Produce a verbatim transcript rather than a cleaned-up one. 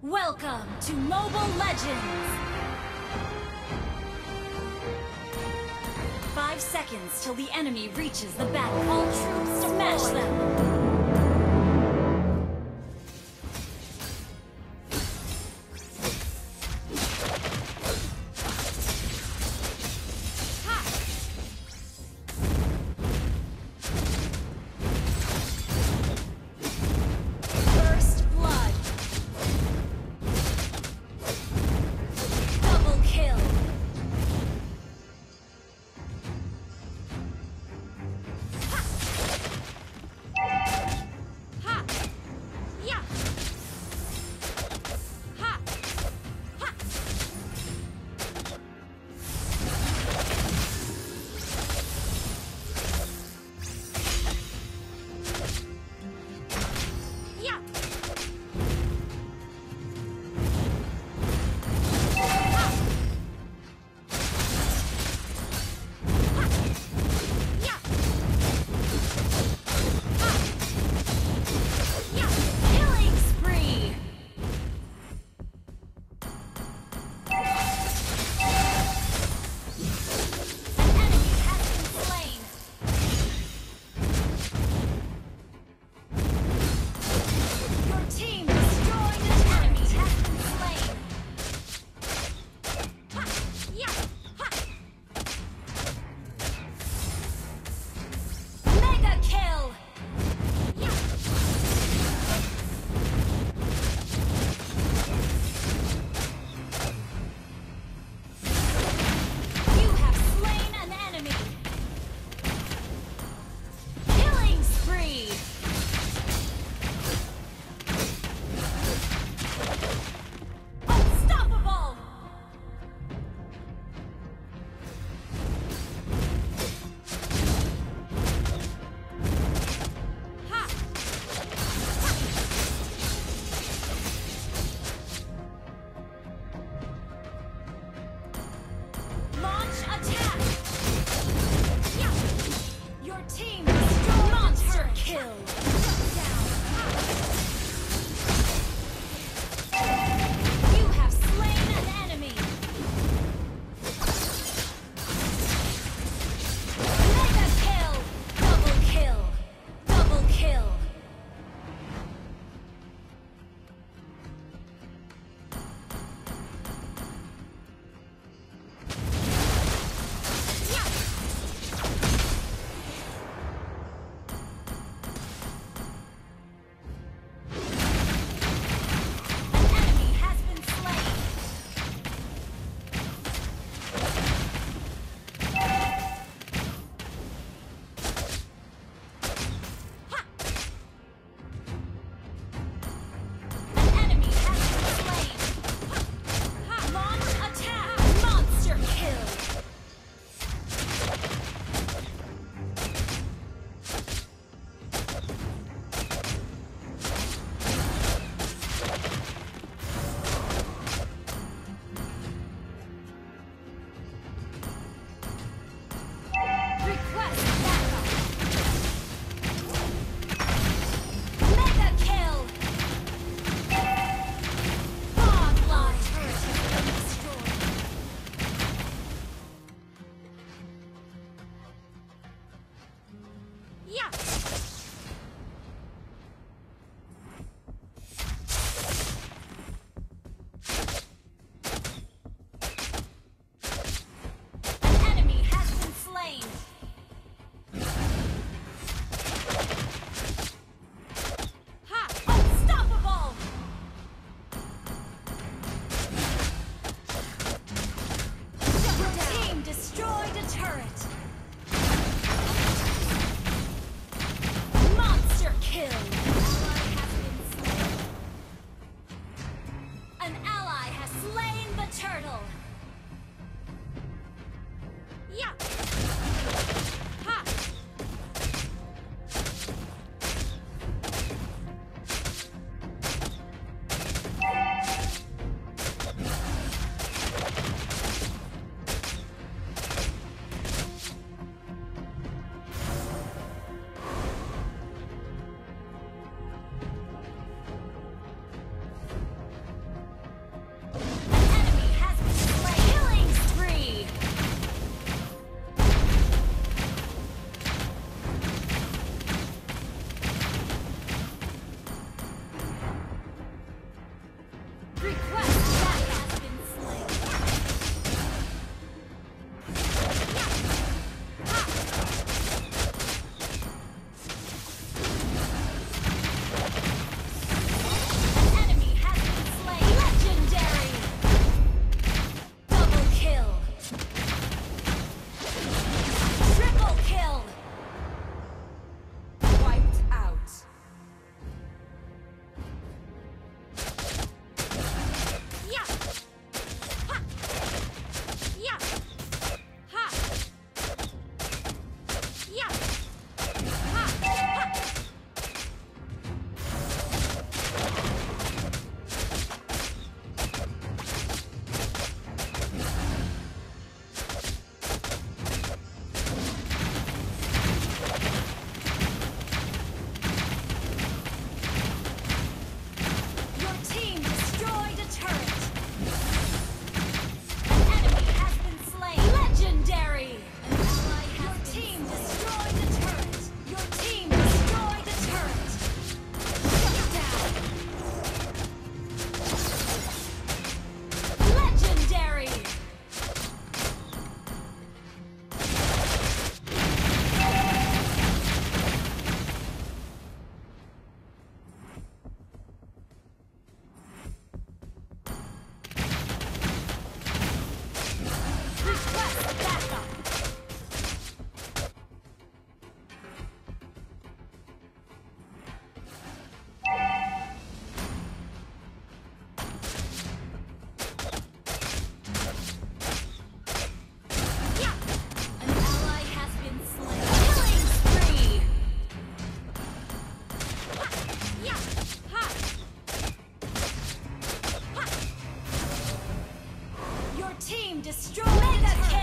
Welcome to Mobile Legends! Five seconds till the enemy reaches the battle. All troops, smash them! Destroy the